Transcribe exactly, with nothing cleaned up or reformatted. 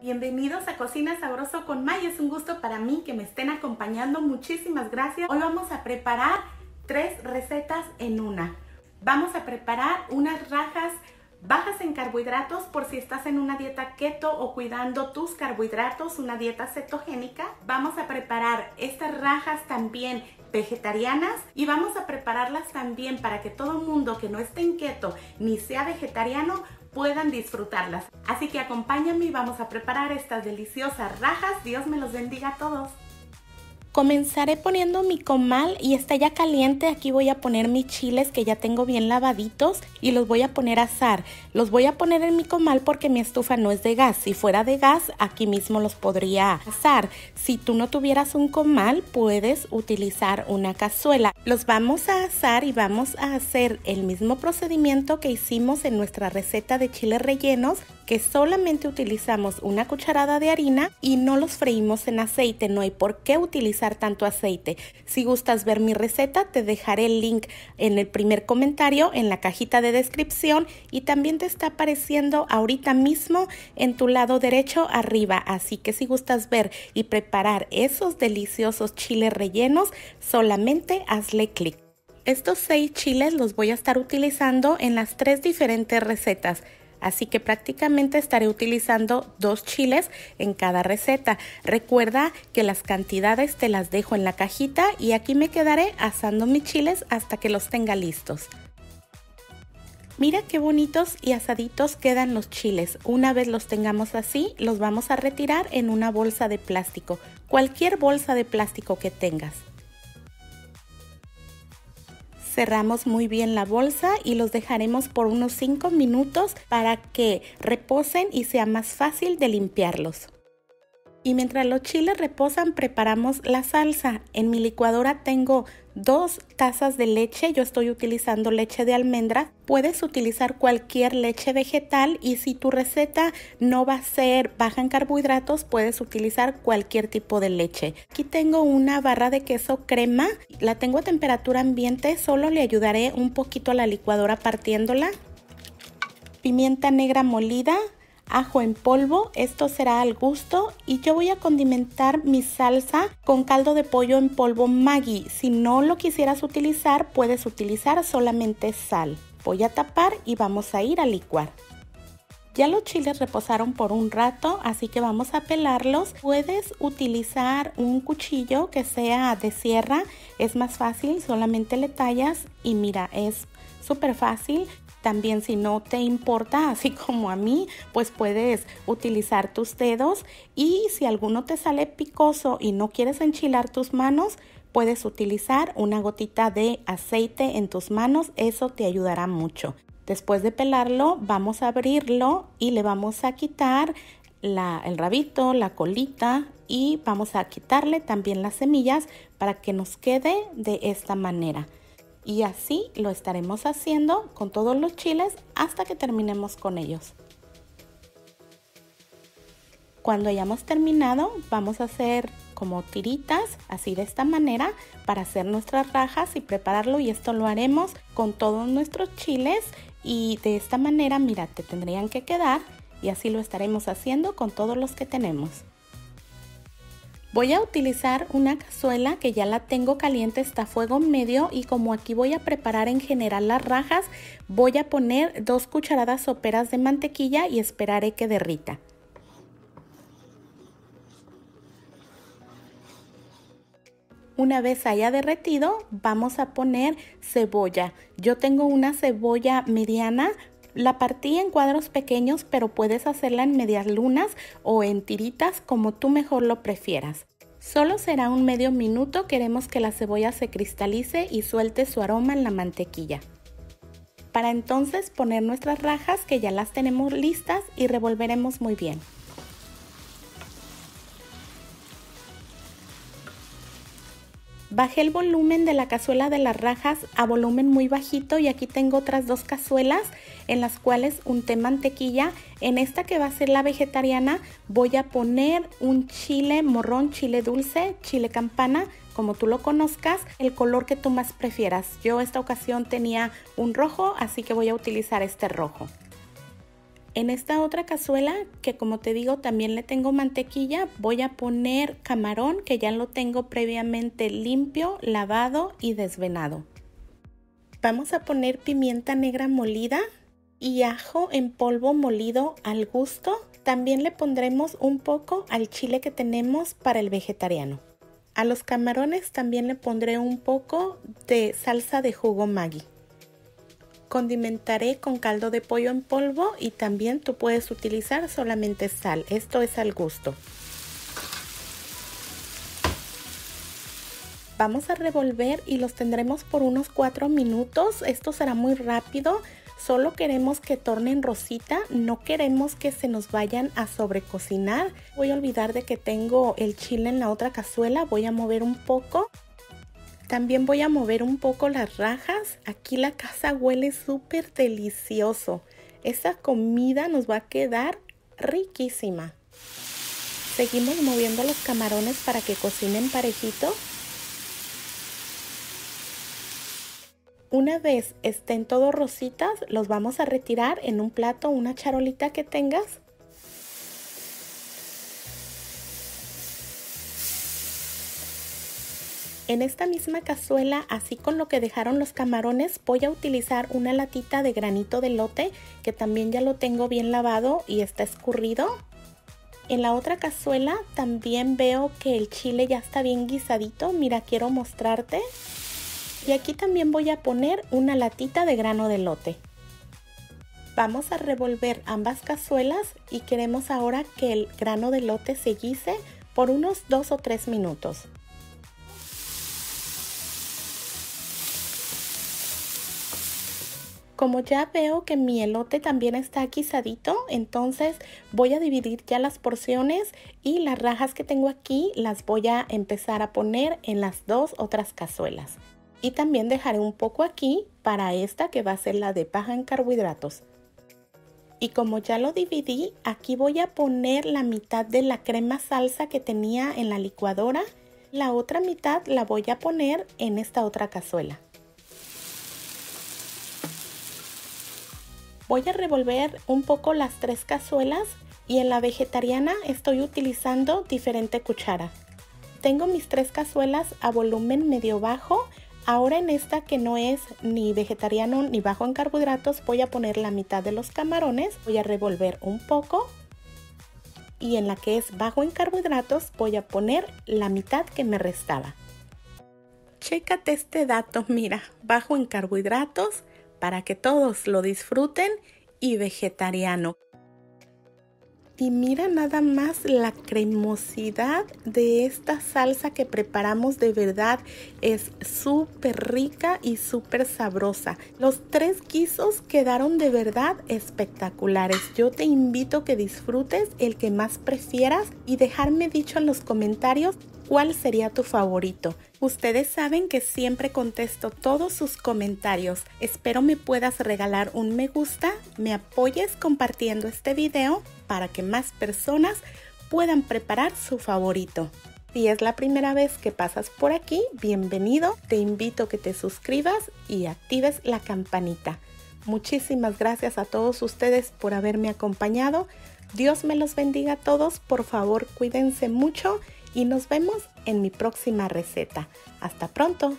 Bienvenidos a Cocina Sabroso con Maggi, es un gusto para mí que me estén acompañando, muchísimas gracias. Hoy vamos a preparar tres recetas en una. Vamos a preparar unas rajas bajas en carbohidratos por si estás en una dieta keto o cuidando tus carbohidratos, una dieta cetogénica. Vamos a preparar estas rajas también vegetarianas y vamos a prepararlas también para que todo mundo que no esté en keto ni sea vegetariano puedan disfrutarlas. Así que acompáñame y vamos a preparar estas deliciosas rajas. Dios me los bendiga a todos. Comenzaré poniendo mi comal y está ya caliente. Aquí voy a poner mis chiles que ya tengo bien lavaditos y los voy a poner a asar. Los voy a poner en mi comal porque mi estufa no es de gas. Si fuera de gas, aquí mismo los podría asar. Si tú no tuvieras un comal, puedes utilizar una cazuela. Los vamos a asar y vamos a hacer el mismo procedimiento que hicimos en nuestra receta de chiles rellenos, que solamente utilizamos una cucharada de harina y no los freímos en aceite. No hay por qué utilizar tanto aceite. Si gustas ver mi receta, te dejaré el link en el primer comentario, en la cajita de descripción, y también te está apareciendo ahorita mismo en tu lado derecho arriba. Así que si gustas ver y preparar esos deliciosos chiles rellenos, solamente hazle clic. Estos seis chiles los voy a estar utilizando en las tres diferentes recetas. Así que prácticamente estaré utilizando dos chiles en cada receta. Recuerda que las cantidades te las dejo en la cajita y aquí me quedaré asando mis chiles hasta que los tenga listos. Mira qué bonitos y asaditos quedan los chiles. Una vez los tengamos así, los vamos a retirar en una bolsa de plástico. Cualquier bolsa de plástico que tengas. Cerramos muy bien la bolsa y los dejaremos por unos cinco minutos para que reposen y sea más fácil de limpiarlos. Y mientras los chiles reposan, preparamos la salsa. En mi licuadora tengo dos tazas de leche. Yo estoy utilizando leche de almendra. Puedes utilizar cualquier leche vegetal y si tu receta no va a ser baja en carbohidratos, puedes utilizar cualquier tipo de leche. Aquí tengo una barra de queso crema. La tengo a temperatura ambiente. Solo le ayudaré un poquito a la licuadora partiéndola. Pimienta negra molida. Ajo en polvo, esto será al gusto, y yo voy a condimentar mi salsa con caldo de pollo en polvo Maggi. Si no lo quisieras utilizar, puedes utilizar solamente sal. Voy a tapar y vamos a ir a licuar. Ya los chiles reposaron por un rato, así que vamos a pelarlos. Puedes utilizar un cuchillo que sea de sierra, es más fácil, solamente le tallas y mira, es súper fácil. También si no te importa, así como a mí, pues puedes utilizar tus dedos, y si alguno te sale picoso y no quieres enchilar tus manos, puedes utilizar una gotita de aceite en tus manos, eso te ayudará mucho. Después de pelarlo, vamos a abrirlo y le vamos a quitar la, el rabito, la colita, y vamos a quitarle también las semillas para que nos quede de esta manera. Y así lo estaremos haciendo con todos los chiles hasta que terminemos con ellos. Cuando hayamos terminado, vamos a hacer como tiritas, así de esta manera, para hacer nuestras rajas y prepararlo. Y esto lo haremos con todos nuestros chiles y de esta manera, mira, te tendrían que quedar, y así lo estaremos haciendo con todos los que tenemos. Voy a utilizar una cazuela que ya la tengo caliente, está a fuego medio, y como aquí voy a preparar en general las rajas, voy a poner dos cucharadas soperas de mantequilla y esperaré que derrita. Una vez haya derretido, vamos a poner cebolla. Yo tengo una cebolla mediana. La partí en cuadros pequeños, pero puedes hacerla en medias lunas o en tiritas, como tú mejor lo prefieras. Solo será un medio minuto, queremos que la cebolla se cristalice y suelte su aroma en la mantequilla. Para entonces poner nuestras rajas, que ya las tenemos listas, y revolveremos muy bien. Bajé el volumen de la cazuela de las rajas a volumen muy bajito, y aquí tengo otras dos cazuelas en las cuales unté mantequilla. En esta que va a ser la vegetariana voy a poner un chile morrón, chile dulce, chile campana, como tú lo conozcas, el color que tú más prefieras. Yo esta ocasión tenía un rojo, así que voy a utilizar este rojo. En esta otra cazuela, que como te digo también le tengo mantequilla, voy a poner camarón que ya lo tengo previamente limpio, lavado y desvenado. Vamos a poner pimienta negra molida y ajo en polvo molido al gusto. También le pondremos un poco al chile que tenemos para el vegetariano. A los camarones también le pondré un poco de salsa de jugo Maggi. Condimentaré con caldo de pollo en polvo y también tú puedes utilizar solamente sal, esto es al gusto. Vamos a revolver y los tendremos por unos cuatro minutos, esto será muy rápido, solo queremos que tornen rosita, no queremos que se nos vayan a sobrecocinar. Voy a olvidar de que tengo el chile en la otra cazuela, voy a mover un poco. También voy a mover un poco las rajas. Aquí la casa huele súper delicioso. Esa comida nos va a quedar riquísima. Seguimos moviendo los camarones para que cocinen parejito. Una vez estén todos rositas, los vamos a retirar en un plato, una charolita que tengas. En esta misma cazuela, así con lo que dejaron los camarones, voy a utilizar una latita de granito de elote, que también ya lo tengo bien lavado y está escurrido. En la otra cazuela también veo que el chile ya está bien guisadito, mira, quiero mostrarte. Y aquí también voy a poner una latita de grano de elote. Vamos a revolver ambas cazuelas y queremos ahora que el grano de elote se guise por unos dos o tres minutos. Como ya veo que mi elote también está guisadito, entonces voy a dividir ya las porciones y las rajas que tengo aquí las voy a empezar a poner en las dos otras cazuelas. Y también dejaré un poco aquí para esta que va a ser la de baja en carbohidratos. Y como ya lo dividí, aquí voy a poner la mitad de la crema salsa que tenía en la licuadora. La otra mitad la voy a poner en esta otra cazuela. Voy a revolver un poco las tres cazuelas y en la vegetariana estoy utilizando diferente cuchara. Tengo mis tres cazuelas a volumen medio bajo. Ahora en esta que no es ni vegetariano ni bajo en carbohidratos voy a poner la mitad de los camarones. Voy a revolver un poco y en la que es bajo en carbohidratos voy a poner la mitad que me restaba. Chécate este dato, mira, bajo en carbohidratos, para que todos lo disfruten y vegetariano. Y mira nada más la cremosidad de esta salsa que preparamos, de verdad es súper rica y súper sabrosa. Los tres guisos quedaron de verdad espectaculares. Yo te invito a que disfrutes el que más prefieras y dejarme dicho en los comentarios cuál sería tu favorito. Ustedes saben que siempre contesto todos sus comentarios. Espero me puedas regalar un me gusta, me apoyes compartiendo este video para que más personas puedan preparar su favorito. Si es la primera vez que pasas por aquí, bienvenido. Te invito a que te suscribas y actives la campanita. Muchísimas gracias a todos ustedes por haberme acompañado. Dios me los bendiga a todos. Por favor, cuídense mucho. Y nos vemos en mi próxima receta. ¡Hasta pronto!